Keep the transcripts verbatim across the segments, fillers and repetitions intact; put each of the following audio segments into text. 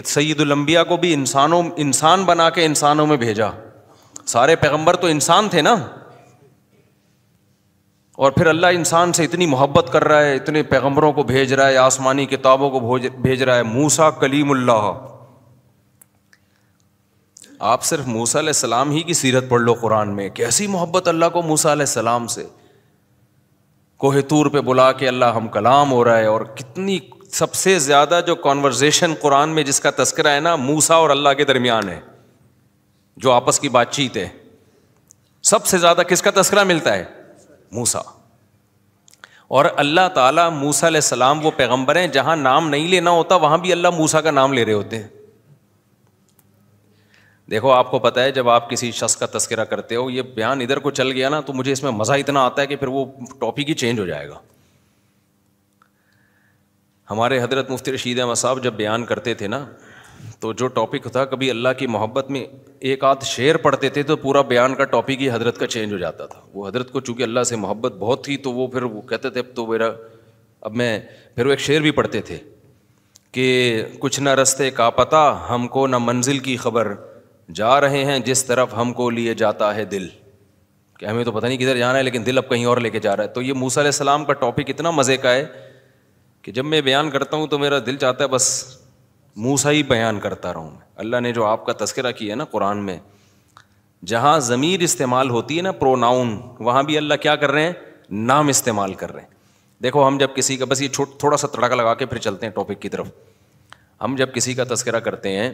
कि सय्यदुल अंबिया को भी इंसानों इंसान बना के इंसानों में भेजा। सारे पैगंबर तो इंसान थे ना, और फिर अल्लाह इंसान से इतनी मोहब्बत कर रहा है, इतने पैगंबरों को भेज रहा है, आसमानी किताबों को भेज रहा है। मूसा कलीमुल्लाह, आप सिर्फ मूसा अलैहिस्सलाम ही की सीरत पढ़ लो कुरान में, कैसी मोहब्बत अल्लाह को मूसा अलैहिस्सलाम से। कोहे तूर पे बुला के अल्लाह हम कलाम हो रहा है, और कितनी सबसे ज़्यादा जो कॉन्वर्जेशन कुरान में जिसका तस्करा है ना, मूसा और अल्लाह के दरमियान है, जो आपस की बातचीत है। सबसे ज़्यादा किसका तस्करा मिलता है? मूसा। और अल्लाह ताला मूसा अलैहिस्सलाम वो पैगंबर हैं जहाँ नाम नहीं लेना होता वहाँ भी अल्लाह मूसा का नाम ले रहे होते हैं। देखो आपको पता है जब आप किसी शख्स का तस्करा करते हो, ये बयान इधर को चल गया ना तो मुझे इसमें मज़ा इतना आता है कि फिर वो टॉपिक ही चेंज हो जाएगा। हमारे हजरत मुफ्ती रशीद अहमद साहब जब बयान करते थे ना, तो जो टॉपिक था, कभी अल्लाह की मोहब्बत में एक आध शेर पढ़ते थे तो पूरा बयान का टॉपिक ही हजरत का चेंज हो जाता था। वो हजरत को चूँकि अल्लाह से मोहब्बत बहुत थी तो वो फिर वो कहते थे, अब तो मेरा अब मैं फिर वो एक शेर भी पढ़ते थे कि कुछ ना रस्ते का पता हमको, ना मंजिल की खबर, जा रहे हैं जिस तरफ हमको लिए जाता है दिल। कि हमें तो पता नहीं किधर जाना है लेकिन दिल अब कहीं और लेके जा रहा है। तो ये मूसा अलैहिस्सलाम का टॉपिक इतना मज़े का है कि जब मैं बयान करता हूँ तो मेरा दिल चाहता है बस मूसा ही बयान करता रहूँ मैं। अल्लाह ने जो आपका तस्करा किया है ना कुरान में, जहाँ ज़मीर इस्तेमाल होती है ना, प्रोनाउन, वहाँ भी अल्लाह क्या कर रहे हैं? नाम इस्तेमाल कर रहे हैं। देखो हम जब किसी का, बस ये छोट थोड़ा सा तड़का लगा के फिर चलते हैं टॉपिक की तरफ, हम जब किसी का तस्करा करते हैं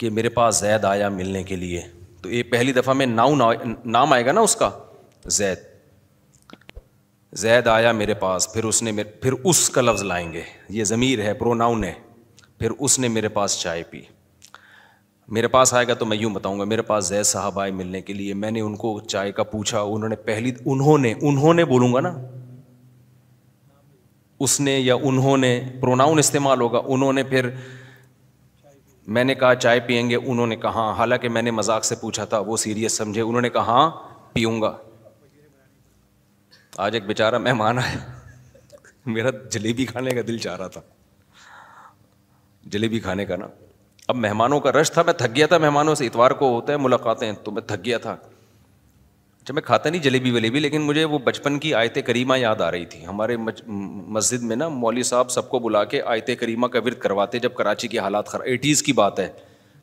कि मेरे पास जैद आया मिलने के लिए, तो ये पहली दफ़ा में नाउन नाम आएगा ना उसका, जैद। जैद आया मेरे पास, फिर उसने मेरे, फिर उसका लफ्ज़ लाएंगे, ये ज़मीर है, प्रोनाउन है। फिर उसने मेरे पास चाय पी, मेरे पास आएगा तो मैं यूँ बताऊँगा मेरे पास जैद साहब आए मिलने के लिए, मैंने उनको चाय का पूछा, उन्होंने पहली उन्होंने उन्होंने बोलूँगा ना, उसने या उन्होंने प्रोनाउन इस्तेमाल होगा। उन्होंने, फिर मैंने कहा चाय पियेंगे, उन्होंने कहा, हालांकि मैंने मजाक से पूछा था, वो सीरियस समझे, उन्होंने कहा पीऊँगा। आज एक बेचारा मेहमान आया, मेरा जलेबी खाने का दिल चाह रहा था, जलेबी खाने का ना, अब मेहमानों का रश था, मैं थक गया था, मेहमानों से इतवार को होता है मुलाकातें, तो मैं थक गया था। अच्छा मैं खाता नहीं जलेबी वलेबी, लेकिन मुझे वो बचपन की आयत करीमा याद आ रही थी। हमारे मस्जिद में ना मौलवी साहब सबको बुला के आयत करीमा का विर्द करवाते, जब कराची के हालात खराब, एटीज़ की बात है,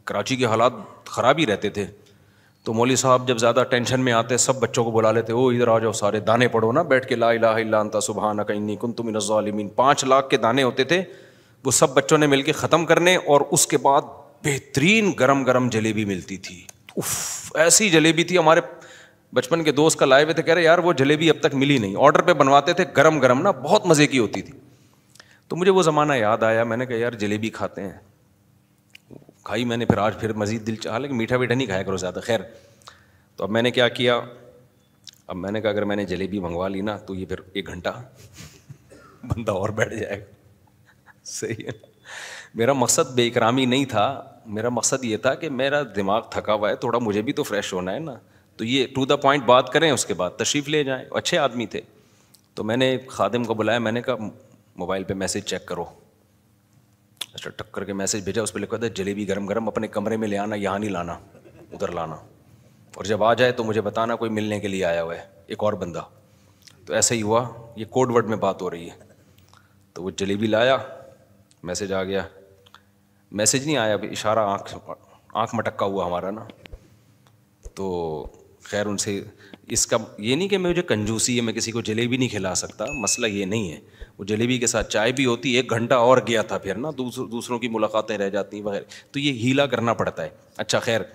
कराची के हालात ख़राब ही रहते थे, तो मौलवी साहब जब ज़्यादा टेंशन में आते सब बच्चों को बुला लेते, ओ इधर आ जाओ, सारे दाने पढ़ो ना बैठ के, ला इलाहा इल्ला अंता सुब्हानका इन्नी कुन्तु मिनज़ ज़ालिमीन, पाँच लाख के दाने होते थे, वो सब बच्चों ने मिलके ख़त्म करने, और उसके बाद बेहतरीन गरम गरम जलेबी मिलती थी। उफ, ऐसी जलेबी थी, हमारे बचपन के दोस्त का लाए हुए थे, कह रहे यार वो जलेबी अब तक मिली नहीं, ऑर्डर पे बनवाते थे गरम गरम ना, बहुत मज़े की होती थी। तो मुझे वो ज़माना याद आया, मैंने कहा यार जलेबी खाते हैं, खाई मैंने, फिर आज फिर मज़ीद दिल चाहा, लेकिन मीठा वीठा नहीं खाया करो ज़्यादा। खैर तो अब मैंने क्या किया, अब मैंने कहा अगर मैंने जलेबी मंगवा ली ना तो ये फिर एक घंटा बंदा और बैठ जाएगा, सही है। मेरा मकसद बेइकरामी नहीं था, मेरा मकसद ये था कि मेरा दिमाग थका हुआ है थोड़ा, मुझे भी तो फ्रेश होना है ना, तो ये टू द पॉइंट बात करें, उसके बाद तशरीफ़ ले जाएं। अच्छे आदमी थे, तो मैंने खादिम को बुलाया, मैंने कहा मोबाइल पे मैसेज चेक करो, अच्छा टक्कर के मैसेज भेजा, उस पर लिखा था जलेबी गरम गरम अपने कमरे में ले आना, यहाँ नहीं लाना, उधर लाना, और जब आ जाए तो मुझे बताना कोई मिलने के लिए आया हुआ है एक और बंदा। तो ऐसा ही हुआ, ये कोड वर्ड में बात हो रही है, तो वो जलेबी लाया, मैसेज आ गया, मैसेज नहीं आया, अभी इशारा आँख आँख मटका हुआ हमारा ना। तो खैर उनसे इसका ये नहीं कि मुझे कंजूसी है, मैं किसी को जलेबी नहीं खिला सकता, मसला ये नहीं है। वो जलेबी के साथ चाय भी होती, एक घंटा और गया था फिर ना, दूसर, दूसरों की मुलाकातें रह जाती वगैरह, तो ये हीला करना पड़ता है। अच्छा खैर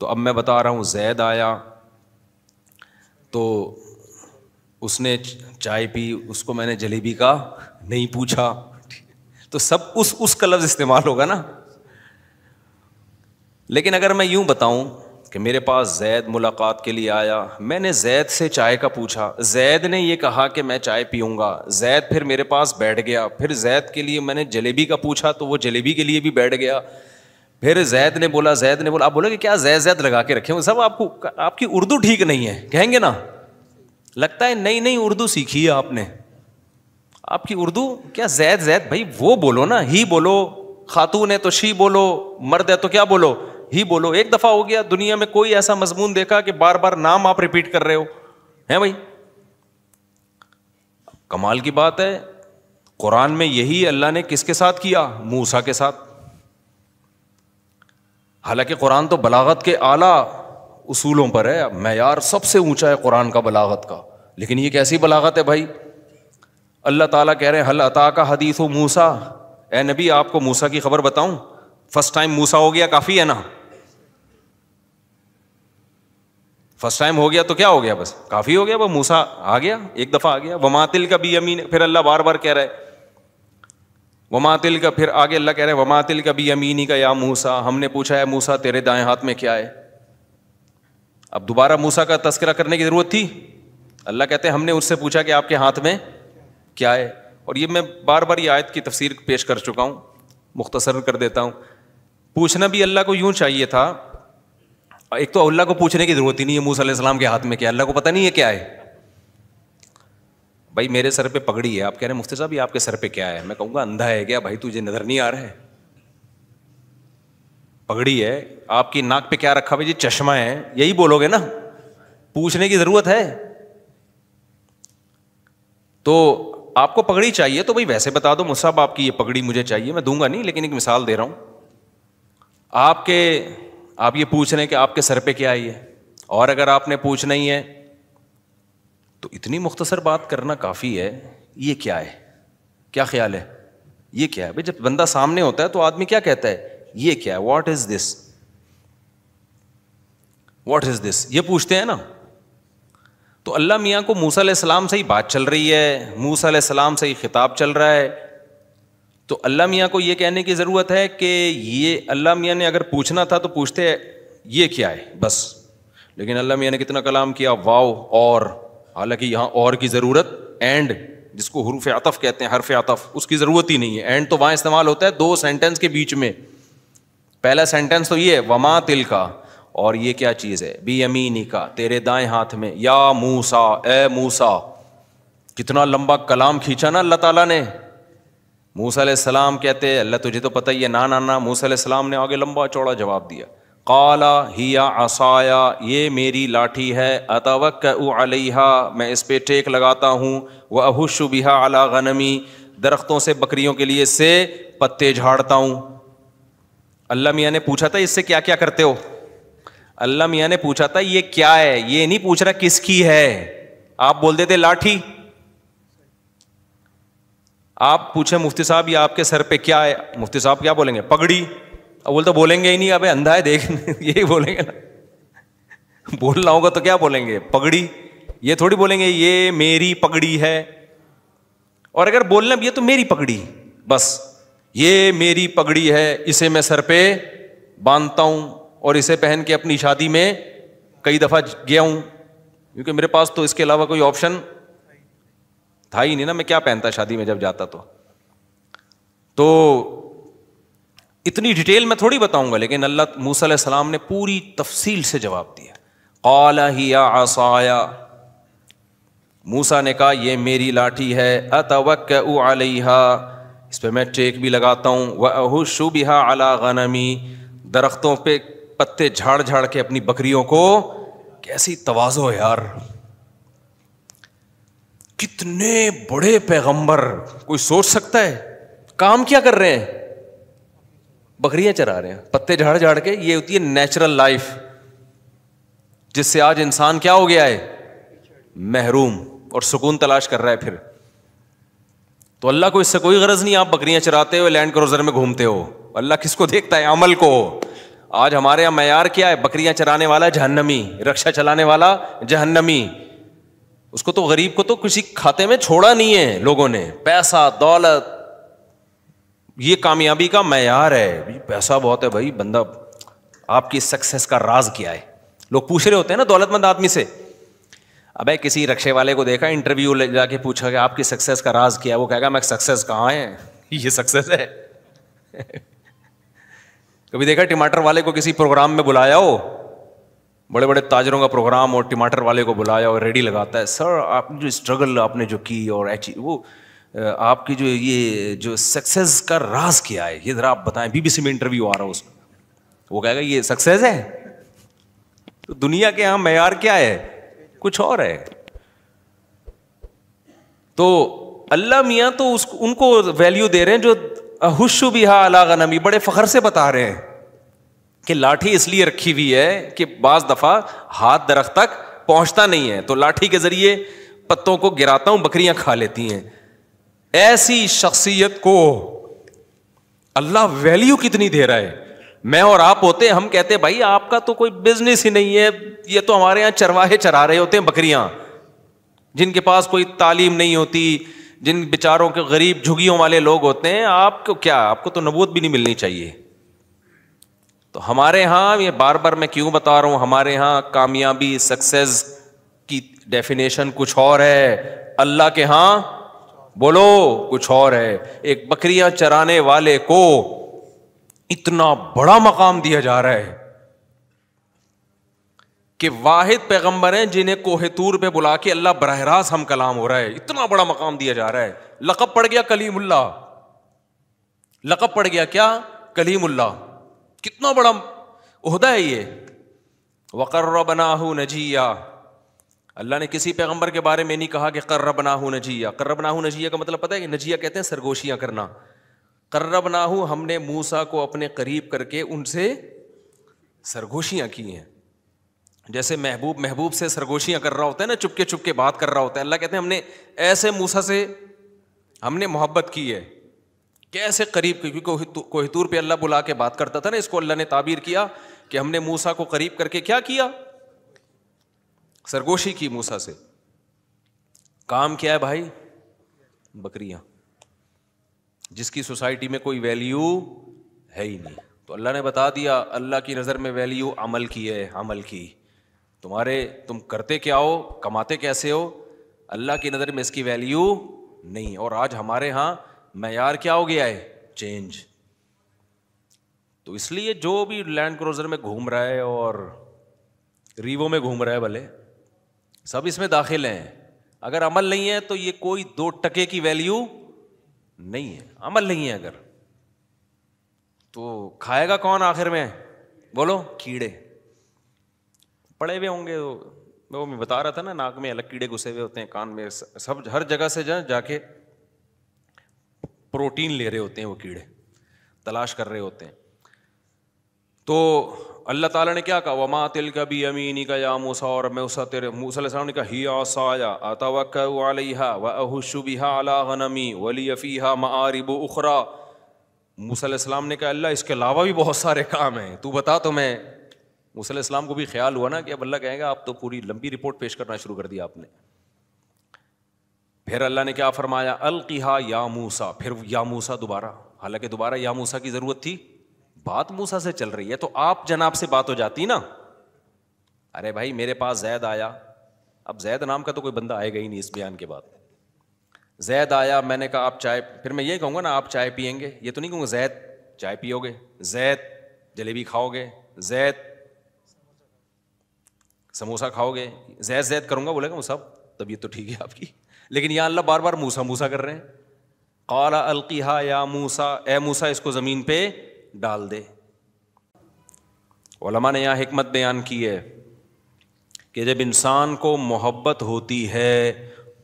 तो अब मैं बता रहा हूँ, जैद आया तो उसने चाय पी, उसको मैंने जलेबी का नहीं पूछा, तो सब उस उस का लफ्ज़ इस्तेमाल होगा ना। लेकिन अगर मैं यूँ बताऊं कि मेरे पास जैद मुलाकात के लिए आया, मैंने जैद से चाय का पूछा, जैद ने ये कहा कि मैं चाय पीऊँगा, जैद फिर मेरे पास बैठ गया, फिर जैद के लिए मैंने जलेबी का पूछा तो वो जलेबी के लिए भी बैठ गया, फिर जैद ने बोला जैद ने बोला आप बोलोगे क्या जैद जैद लगा के रखे हो सब, आपको आपकी उर्दू ठीक नहीं है कहेंगे ना, लगता है नई नई उर्दू सीखी है आपने, आपकी उर्दू क्या जैद जैद, भाई वो बोलो ना, ही बोलो, खातून है तो शी बोलो, मर्द है तो क्या बोलो, ही बोलो। एक दफ़ा हो गया। दुनिया में कोई ऐसा मजमून देखा कि बार बार नाम आप रिपीट कर रहे हो? हैं भाई, कमाल की बात है। कुरान में यही अल्लाह ने किसके साथ किया? मूसा के साथ। हालांकि कुरान तो बलागत के आला उसूलों पर है, मैयार सबसे ऊंचा है कुरान का बलागत का, लेकिन ये कैसी बलागत है भाई। अल्लाह ताला कह रहे हैं, हल अता का हदीस हो मूसा, ए नबी आपको मूसा की खबर बताऊं? फर्स्ट टाइम मूसा हो गया काफी है ना। फर्स्ट टाइम हो गया तो क्या हो गया, बस काफी हो गया। वह मूसा आ गया, एक दफा आ गया। वमातिल का भी यमीन, फिर अल्लाह बार बार कह रहा है वमातिल का, फिर आगे अल्लाह कह रहे हैं वमातिल का भी यमीनी का या मूसा, हमने पूछा है मूसा तेरे दाएं हाथ में क्या है। अब दोबारा मूसा का तस्करा करने की जरूरत थी? अल्लाह कहते हैं हमने उससे पूछा कि आपके हाथ में क्या है। और ये मैं बार बार ये आयत की तफसीर पेश कर चुका हूँ, मुख्तसर कर देता हूँ। पूछना भी अल्लाह को यूँ चाहिए था, एक तो अल्लाह को पूछने की ज़रूरत ही नहीं है मूसा अलैहिस्सलाम के हाथ में क्या, अल्लाह को पता नहीं है क्या है। भाई मेरे सर पे पगड़ी है, आप कह रहे हैं मुफ्ती साहब ये आपके सर पे क्या है, मैं कहूँगा अंधा है क्या भाई, तुझे नज़र नहीं आ रहा है? पगड़ी है, आपकी नाक पे क्या रखा भाई? जी चश्मा है, यही बोलोगे ना, पूछने की ज़रूरत है? तो आपको पगड़ी चाहिए तो भाई वैसे बता दो मुसाब आपकी ये पगड़ी मुझे चाहिए, मैं दूंगा नहीं, लेकिन एक मिसाल दे रहा हूँ। आपके आप ये पूछ रहे हैं कि आपके सर पे क्या है ये, और अगर आपने पूछना ही है तो इतनी मुख्तसर बात करना काफ़ी है। ये क्या है, क्या ख्याल है, ये क्या है भाई? जब बंदा सामने होता है तो आदमी क्या कहता है, ये क्या है, what is this, what is this, ये पूछते हैं ना। तो अल्लाह मियाँ को मूसा अलैहिस्सलाम से ही बात चल रही है, मूसा अलैहिस्सलाम से ही खिताब चल रहा है, तो अल्लाह मियाँ को ये कहने की ज़रूरत है कि ये अल्लाह मियाँ ने अगर पूछना था तो पूछते ये क्या है बस, लेकिन अल्लाह मियाँ ने कितना कलाम किया, वाओ और, हालांकि यहाँ और की ज़रूरत, एंड जिसको हुरूफ अतफ़ कहते हैं, हरफ अतफ़, उसकी ज़रूरत ही नहीं है। एंड तो वहाँ इस्तेमाल होता है दो सेंटेंस के बीच में। पहला सेंटेंस तो ये है वमा तिल का, और ये क्या चीज़ है, बी अमीनी का, तेरे दाएं हाथ में, या मूसा, ए मूसा। कितना लंबा कलाम खींचा ना अल्लाह ताला ने। मूसा अलैहिस्सलाम कहते अल्लाह तुझे तो पता ही है, ना ना ना, मूसा अलैहिस्सलाम ने आगे लंबा चौड़ा जवाब दिया। काला हिया असाया, ये मेरी लाठी है, अतवक्कु अलैहा, मैं इस पे टेक लगाता हूँ, व अहुश्शु बिहा अला गनमी, दरख्तों से बकरियों के लिए से पत्ते झाड़ता हूँ। अल्लाह मियाँ ने पूछा था इससे क्या क्या करते हो, अल्लाह मियाँ ने पूछा था ये क्या है, ये नहीं पूछ रहा किसकी है। आप बोल देते लाठी, आप पूछे मुफ्ती साहब ये आपके सर पे क्या है, मुफ्ती साहब क्या बोलेंगे, पगड़ी। अब बोल तो बोलेंगे ही नहीं, अबे अंधा है देख, यही बोलेंगे ना। बोलना होगा तो क्या बोलेंगे, पगड़ी। ये थोड़ी बोलेंगे ये मेरी पगड़ी है, और अगर बोलना भी है तो मेरी पगड़ी, बस ये मेरी पगड़ी है, इसे मैं सर पे बांधता हूँ और इसे पहन के अपनी शादी में कई दफ़ा गया हूँ, क्योंकि मेरे पास तो इसके अलावा कोई ऑप्शन था ही नहीं ना, मैं क्या पहनता शादी में जब जाता। तो तो इतनी डिटेल मैं थोड़ी बताऊंगा, लेकिन अल्लाह मूसा अलैहिस्सलाम ने पूरी तफसील से जवाब दिया। क़ाला हिया असाया, मूसा ने कहा यह मेरी लाठी है, अतवक्कु अलैहा, इस पर मैं टेक भी लगाता हूँ, व अहुश्शु बिहा अला गनमी, दरख्तों पे पत्ते झाड़ झाड़ के अपनी बकरियों को। कैसी तवाज़ो यार, कितने बड़े पैगंबर, कोई सोच सकता है? काम क्या कर रहे हैं, बकरियां चरा रहे हैं पत्ते झाड़ झाड़ के। ये होती है नेचुरल लाइफ, जिससे आज इंसान क्या हो गया है, महरूम, और सुकून तलाश कर रहा है। फिर तो अल्लाह को इससे कोई गरज नहीं, आप बकरियां चराते हो, लैंड क्रूजर में घूमते हो, अल्लाह किसको देखता है, अमल को। आज हमारे यहाँ मैयार क्या है, बकरियां चराने वाला जहन्नमी, रक्षा चलाने वाला जहन्नमी। उसको तो, गरीब को तो किसी खाते में छोड़ा नहीं है लोगों ने। पैसा, दौलत, ये कामयाबी का मैयार है। पैसा बहुत है भाई, बंदा आपकी सक्सेस का राज क्या है। लोग पूछ रहे होते हैं ना दौलतमंद आदमी से, अबे किसी रक्शे वाले को देखा इंटरव्यू ले जाके पूछा कि आपकी सक्सेस का राज क्या है, वो कहेगा मैं सक्सेस कहाँ है, ये सक्सेस है। कभी देखा टमाटर वाले को किसी प्रोग्राम में बुलाया हो, बड़े बड़े ताजरों का प्रोग्राम, और टमाटर वाले को बुलाया और रेडी लगाता है, सर आपने जो स्ट्रगल आपने जो की और अचीव, वो आपकी जो ये जो सक्सेस का राज क्या है, ये जरा आप बताएं। बीबीसी में इंटरव्यू आ रहा है उसमें, वो कहेगा ये सक्सेस है। तो दुनिया के यहाँ मैयार क्या है, कुछ और है। तो अल्लाह मियाँ तो उसको उनको वैल्यू दे रहे हैं जो हुशु बिहा अला गनमी, बड़े फखर से बता रहे हैं कि लाठी इसलिए रखी हुई है कि बाज दफ़ा हाथ दरख्त तक पहुंचता नहीं है, तो लाठी के जरिए पत्तों को गिराता हूं, बकरियां खा लेती हैं। ऐसी शख्सियत को अल्लाह वैल्यू कितनी दे रहा है। मैं और आप होते, हम कहते भाई आपका तो कोई बिजनेस ही नहीं है, ये तो हमारे यहाँ चरवाहे चरा रहे होते हैं बकरियां, जिनके पास कोई तालीम नहीं होती, जिन बेचारों के गरीब झुगियों वाले लोग होते हैं। आपको क्या, आपको तो नबूवत भी नहीं मिलनी चाहिए। तो हमारे यहाँ ये बार बार मैं क्यों बता रहा हूँ, हमारे यहाँ कामयाबी सक्सेस की डेफिनेशन कुछ और है, अल्लाह के यहाँ बोलो कुछ और है। एक बकरियां चराने वाले को इतना बड़ा मकाम दिया जा रहा है कि वाहिद पैगंबर हैं जिन्हें कोहतूर पे बुला के अल्लाह बरह रास्त हम कलाम हो रहा है, इतना बड़ा मकाम दिया जा रहा है। लक़ब पड़ गया कलीमुल्लाह, लक़ब पड़ गया क्या, कलीमुल्लाह। कितना बड़ा ओहदा है ये। वक़र्रबनाहू नजिया, अल्लाह ने किसी पैगंबर के बारे में नहीं कहा कि क़र्रबनाहू नजिया। क़र्रबनाहू नजिया का मतलब पता है कि नजिया कहते हैं सरगोशियां करना। क़र्रबनाहू, हमने मूसा को अपने करीब करके उनसे सरगोशियां की हैं। जैसे महबूब महबूब से सरगोशियां कर रहा होता है ना, चुपके चुपके बात कर रहा होता है, अल्लाह कहते हैं हमने ऐसे मूसा से हमने मोहब्बत की है। कैसे करीब, क्योंकि कोहितूर पे अल्लाह बुला के बात करता था ना, इसको अल्लाह ने ताबीर किया कि हमने मूसा को करीब करके क्या किया, सरगोशी की मूसा से। काम क्या है भाई, बकरियां, जिसकी सोसाइटी में कोई वैल्यू है ही नहीं। तो अल्लाह ने बता दिया अल्लाह की नज़र में वैल्यू अमल की है, अमल की। तुम्हारे तुम करते क्या हो, कमाते कैसे हो, अल्लाह की नज़र में इसकी वैल्यू नहीं। और आज हमारे यहाँ मैयार क्या हो गया है, चेंज। तो इसलिए जो भी लैंड क्रूजर में घूम रहा है और रीवो में घूम रहा है, भले सब इसमें दाखिल हैं, अगर अमल नहीं है तो ये कोई दो टके की वैल्यू नहीं है। अमल नहीं है अगर तो खाएगा कौन आखिर में, बोलो, कीड़े पड़े हुए होंगे। वो मैं बता रहा था ना, नाक में अलग कीड़े घुसे हुए होते हैं, कान में, सब हर जगह से जा जाके प्रोटीन ले रहे होते हैं, वो कीड़े तलाश कर रहे होते हैं। तो अल्लाह ताला ने क्या कहा, वमा तिलका बियमीनिका या मूसा, और मूसा तेरे मूसा अलैहिस्सलाम ने कहा ही आसाया अतवक्कउ अलैहा व अहुश्शु बिहा अला गनमी व लिय फीहा माआरिबु उखरा। मूसा अलैहिस्सलाम ने कहा अल्लाह इसके अलावा भी बहुत सारे काम हैं, तू बता। तो मैं मूसा अलैहिस्सलाम को भी ख्याल हुआ ना कि अब अल्लाह कहेगा आप तो पूरी लंबी रिपोर्ट पेश करना शुरू कर दिया आपने। फिर अल्लाह ने क्या फरमाया, अलकिहा या मूसा, फिर या मूसा दोबारा, हालांकि दोबारा या मूसा की ज़रूरत थी, बात मूसा से चल रही है। तो आप जनाब से बात हो जाती ना, अरे भाई मेरे पास जैद आया, अब जैद नाम का तो कोई बंदा आएगा ही नहीं इस बयान के बाद। जैद आया, मैंने कहा आप चाय, फिर मैं ये कहूँगा ना आप चाय पियेंगे, ये तो नहीं कहूँगा जैद चाय पियोगे, जैद जलेबी खाओगे, जैद समोसा खाओगे, जैद जैद करूँगा, बोलेगा वो सब तबीयत तो ठीक है आपकी। लेकिन या अल्लाह बार बार मूसा मूसा कर रहे हैं। क़ाला अल्क़िहा या मूसा, ए मूसा इसको ज़मीन पे डाल दे। उलमा ने यहाँ हिकमत बयान की है कि जब इंसान को मोहब्बत होती है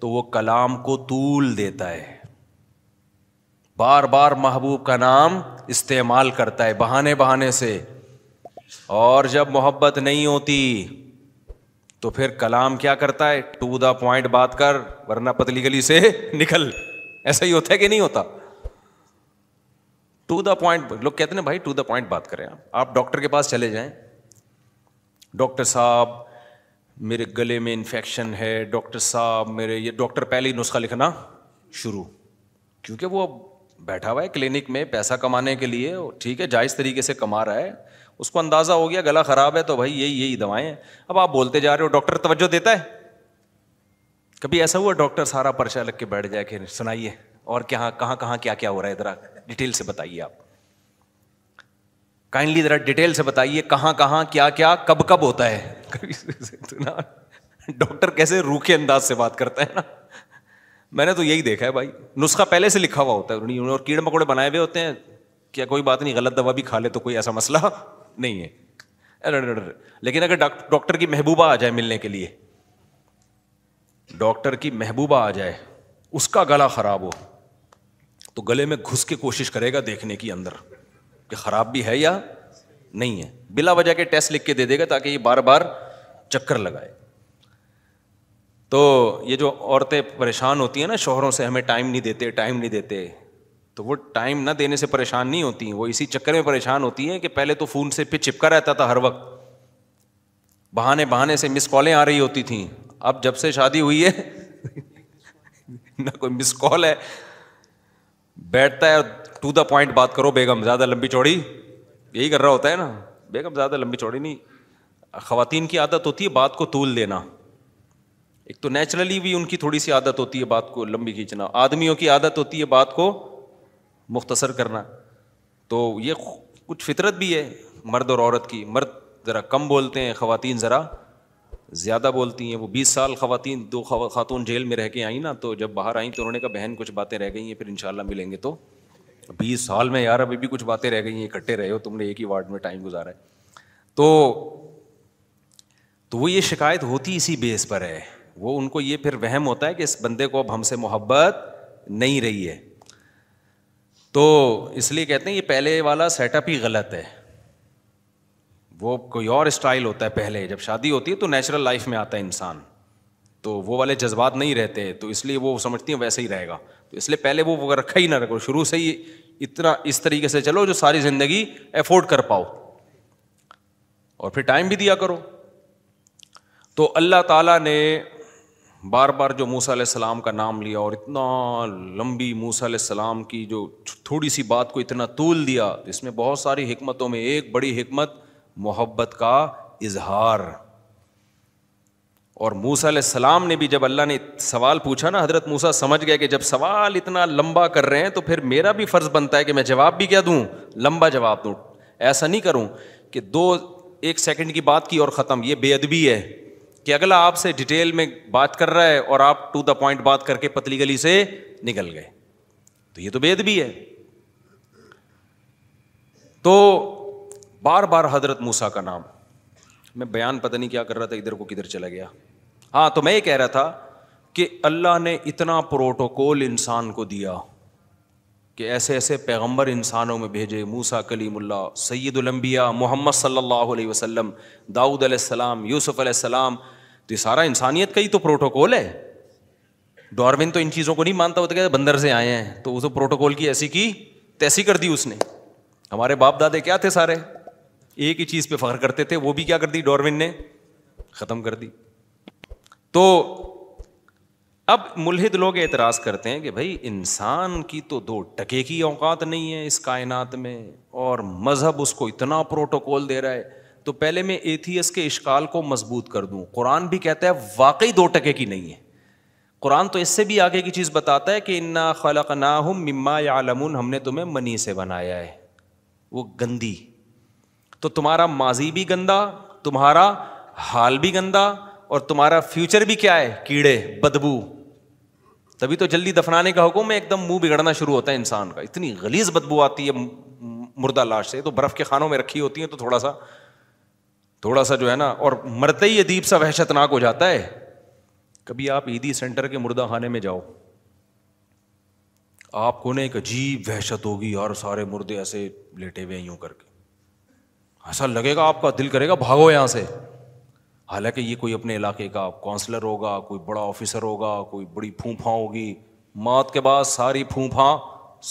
तो वो कलाम को तूल देता है, बार बार महबूब का नाम इस्तेमाल करता है बहाने बहाने से। और जब मोहब्बत नहीं होती तो फिर कलाम क्या करता है, टू द पॉइंट बात कर वरना पतली गली से निकल। ऐसा ही होता है कि नहीं होता, टू द पॉइंट। लोग कहते हैं भाई टू द पॉइंट बात करें आप आप डॉक्टर के पास चले जाएं, डॉक्टर साहब मेरे गले में इन्फेक्शन है, डॉक्टर साहब मेरे ये, डॉक्टर पहले ही नुस्खा लिखना शुरू, क्योंकि वो अब बैठा हुआ है क्लिनिक में पैसा कमाने के लिए। ठीक है, जायज़ तरीके से कमा रहा है, उसको अंदाज़ा हो गया गला ख़राब है तो भाई यही यही दवाएं हैं। अब आप बोलते जा रहे हो, डॉक्टर तवज्जो देता है। कभी ऐसा हुआ डॉक्टर सारा पर्चा लग के बैठ जाए कि सुनाइए और क्या कहाँ कहाँ क्या क्या हो रहा है, ज़रा डिटेल से बताइए, आप काइंडली ज़रा डिटेल से बताइए कहाँ कहाँ क्या क्या कब कब होता है। कभी ना डॉक्टर कैसे रूखे अंदाज से बात करता है ना, मैंने तो यही देखा है भाई, नुस्खा पहले से लिखा हुआ होता है और कीड़े मकोड़े बनाए हुए होते हैं, क्या कोई बात नहीं गलत दवा भी खा ले तो कोई ऐसा मसला नहीं है। लेकिन अगर डॉक्टर की महबूबा आ जाए मिलने के लिए, डॉक्टर की महबूबा आ जाए, उसका गला खराब हो तो गले में घुस के कोशिश करेगा देखने की अंदर कि खराब भी है या नहीं है, बिला वजह के टेस्ट लिख के दे देगा ताकि ये बार बार चक्कर लगाए। तो ये जो औरतें परेशान होती हैं ना शोहरों से, हमें टाइम नहीं देते टाइम नहीं देते, तो वो टाइम ना देने से परेशान नहीं होती, वो इसी चक्कर में परेशान होती हैं कि पहले तो फ़ोन से पे चिपका रहता था हर वक्त, बहाने बहाने से मिस कॉलें आ रही होती थीं। अब जब से शादी हुई है ना कोई मिस कॉल है, बैठता है टू द पॉइंट बात करो बेगम, ज़्यादा लंबी चौड़ी यही कर रहा होता है ना बेगम, ज़्यादा लंबी चौड़ी नहीं। ख़वातीन की आदत होती है बात को तूल देना, एक तो नेचुरली भी उनकी थोड़ी सी आदत होती है बात को लंबी खींचना, आदमियों की आदत होती है बात को मुख्तसर करना। तो ये कुछ फितरत भी है मर्द और औरत की, मर्द ज़रा कम बोलते हैं, ख़वातीन ज़रा ज़्यादा बोलती हैं। वो बीस साल ख़वातीन दो खातून जेल में रह के आई ना, तो जब बाहर आई तो उन्होंने कहा बहन कुछ बातें रह गई हैं, फिर इंशाल्लाह मिलेंगे। तो बीस साल में यार अभी भी कुछ बातें रह गई हैं, इकट्ठे रहे हो तुमने, एक ही वार्ड में टाइम गुजारा है। तो तो वो ये शिकायत होती इसी बेस पर है, वो उनको ये फिर वहम होता है कि इस बंदे को अब हमसे मोहब्बत नहीं रही है, तो इसलिए कहते हैं ये पहले वाला सेटअप ही गलत है। वो कोई और स्टाइल होता है, पहले जब शादी होती है तो नेचुरल लाइफ में आता है इंसान, तो वो वाले जज्बात नहीं रहते, तो इसलिए वो समझती हैं वैसे ही रहेगा, तो इसलिए पहले वो वो रखा ही ना रखो, शुरू से ही इतना इस तरीके से चलो जो सारी ज़िंदगी एफोर्ड कर पाओ, और फिर टाइम भी दिया करो। तो अल्लाह ताला ने बार बार जो मूसा अलैहिस्सलाम का नाम लिया और इतना लंबी मूसा अलैहिस्सलाम की जो थोड़ी सी बात को इतना तूल दिया, इसमें बहुत सारी हिकमतों में एक बड़ी हिकमत मोहब्बत का इजहार। और मूसा अलैहिस्सलाम ने भी जब अल्लाह ने सवाल पूछा ना, हजरत मूसा समझ गए कि जब सवाल इतना लंबा कर रहे हैं तो फिर मेरा भी फ़र्ज़ बनता है कि मैं जवाब भी क्या दूं, लंबा जवाब दूं, ऐसा नहीं करूं कि दो एक सेकंड की बात की और ख़त्म। ये बेअदबी है कि अगला आपसे डिटेल में बात कर रहा है और आप टू द पॉइंट बात करके पतली गली से निकल गए, तो ये तो बेअदबी है। तो बार बार हजरत मूसा का नाम, मैं बयान पता नहीं क्या कर रहा था, इधर को किधर चला गया। हाँ, तो मैं ये कह रहा था कि अल्लाह ने इतना प्रोटोकॉल इंसान को दिया कि ऐसे ऐसे पैगंबर इंसानों में भेजे, मूसा कलीमुल्लाह, सैयदुल अंबिया मोहम्मद सल्लल्लाहु अलैहि वसल्लम, दाऊद अलैहिस्सलाम, यूसुफ अलैहिस्सलाम, तो ये सारा इंसानियत का ही तो प्रोटोकॉल है। डार्विन तो इन चीज़ों को नहीं मानता, वो तो कहते बंदर से आए हैं, तो उस प्रोटोकॉल की ऐसी की तैसी कर दी उसने। हमारे बाप दादे क्या थे, सारे एक ही चीज़ पे फख्र करते थे, वो भी क्या कर दी डार्विन ने, ख़त्म कर दी। तो अब मुल्हिद लोग एतराज़ करते हैं कि भाई इंसान की तो दो टके की औकात नहीं है इस कायनात में, और मज़हब उसको इतना प्रोटोकॉल दे रहा है। तो पहले मैं एथियस के इश्काल को मजबूत कर दूं, कुरान भी कहता है वाकई दो टके की नहीं है। कुरान तो इससे भी आगे की चीज़ बताता है कि इन्ना खलकनाहुम मिम्मा यालमून, हमने तुम्हें मनी से बनाया है, वो गंदी, तो तुम्हारा माजी भी गंदा, तुम्हारा हाल भी गंदा, और तुम्हारा फ्यूचर भी क्या है, कीड़े बदबू। तभी तो जल्दी दफनाने का हुक्म है, एकदम मुंह बिगड़ना शुरू होता है इंसान का, इतनी गलीज बदबू आती है मुर्दा लाश से, तो बर्फ के खानों में रखी होती है, तो थोड़ा सा थोड़ा सा जो है ना, और मरते ही अजीब सा वहशतनाक हो जाता है। कभी आप ईदी सेंटर के मुर्दा खाने में जाओ, आपको ना एक अजीब वहशत होगी, और सारे मुर्दे ऐसे लेटे हुए यूं करके, ऐसा लगेगा आपका दिल करेगा भागो यहाँ से। हालांकि ये कोई अपने इलाके का काउंसलर होगा, कोई बड़ा ऑफिसर होगा, कोई बड़ी फूंफा होगी, मौत के बाद सारी फूंफा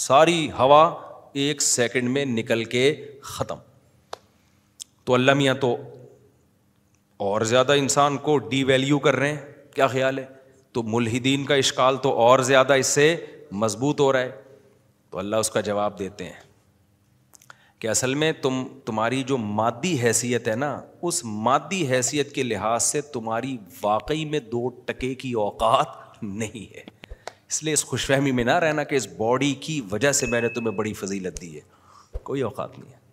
सारी हवा एक सेकंड में निकल के ख़त्म। तो अल्लाह मियाँ तो और ज़्यादा इंसान को डीवैल्यू कर रहे हैं, क्या ख्याल है। तो मुल्हिदीन का इश्काल तो और ज़्यादा इससे मजबूत हो रहा है। तो अल्लाह उसका जवाब देते हैं कि असल में तुम तुम्हारी जो मादी हैसियत है ना, उस मादी हैसियत के लिहाज से तुम्हारी वाकई में दो टके की औकात नहीं है। इसलिए इस खुशफहमी में ना रहना कि इस बॉडी की वजह से मैंने तुम्हें बड़ी फजीलत दी है, कोई औकात नहीं है।